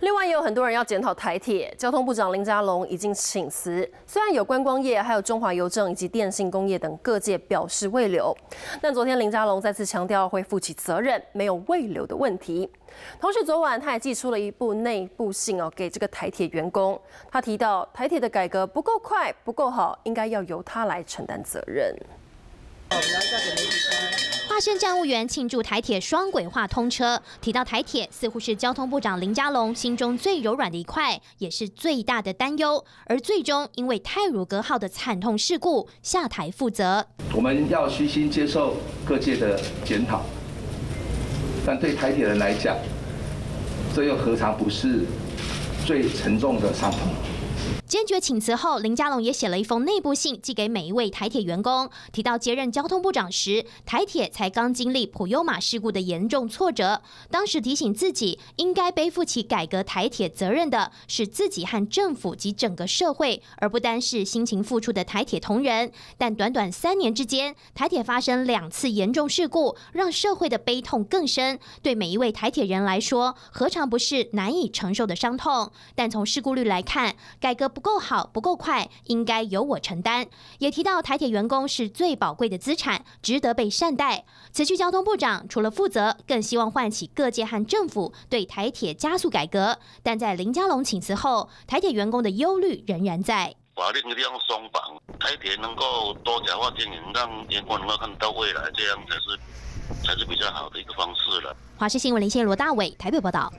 另外，也有很多人要检讨台铁，交通部长林佳龙已经请辞。虽然有观光业、还有中华邮政以及电信工业等各界表示慰留，但昨天林佳龙再次强调会负起责任，没有慰留的问题。同时，昨晚他也寄出了一部内部信给这个台铁员工。他提到台铁的改革不够快、不够好，应该要由他来承担责任。 化身站务员庆祝台铁双轨化通车。提到台铁，似乎是交通部长林佳龙心中最柔软的一块，也是最大的担忧。而最终，因为太鲁阁号的惨痛事故下台负责。我们要虚心接受各界的检讨，但对台铁人来讲，这又何尝不是最沉重的伤痛？ 坚决请辞后，林佳龙也写了一封内部信寄给每一位台铁员工，提到接任交通部长时，台铁才刚经历普悠玛事故的严重挫折，当时提醒自己，应该背负起改革台铁责任的是自己和政府及整个社会，而不单是辛勤付出的台铁同仁。但短短3年之间，台铁发生2次严重事故，让社会的悲痛更深。对每一位台铁人来说，何尝不是难以承受的伤痛？但从事故率来看，改革 不够好，不够快，应该由我承担。也提到台铁员工是最宝贵的资产，值得被善待。辞去交通部长，除了负责，更希望唤起各界和政府对台铁加速改革。但在林佳龙请辞后，台铁员工的忧虑仍然在。法令一定要松绑，台铁能够多角化经营，让员工能够看到未来，这样才是比较好的一个方式了。华视新闻林先罗大伟台北报道。